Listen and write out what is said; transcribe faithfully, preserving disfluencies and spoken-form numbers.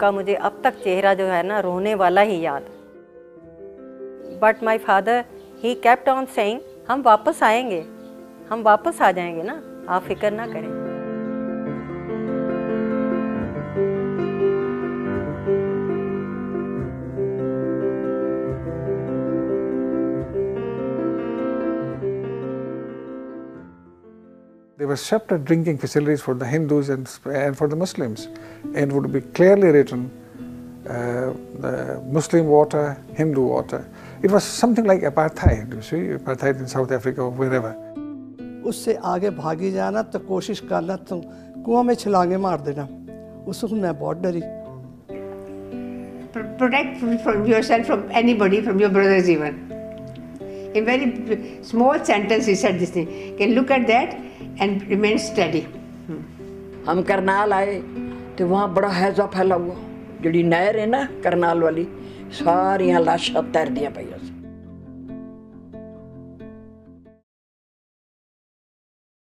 उनका मुझे अब तक चेहरा जो है ना रोने वाला ही याद। But my father he kept on saying हम वापस आएंगे, हम वापस आ जाएंगे ना, आप फिक्र ना करें। There were separate drinking facilities for the Hindus and, and for the Muslims, and would be clearly written uh, the Muslim water, Hindu water. It was something like apartheid, you see, apartheid in South Africa or wherever. उससे आगे भागी जाना तो कोशिश करना तो कुआं में छलांगे मार देना, उससे मैं बहुत डरी। Protect from yourself from anybody, from your brothers even. In very small sentence he said this thing. Can look at that and remain steady. हम करनाल आए तो वहाँ बड़ा हैजा फैला हुआ, जोड़ी नहर है ना करनाल वाली, सारियाँ लाशां तैरदियाँ पाई।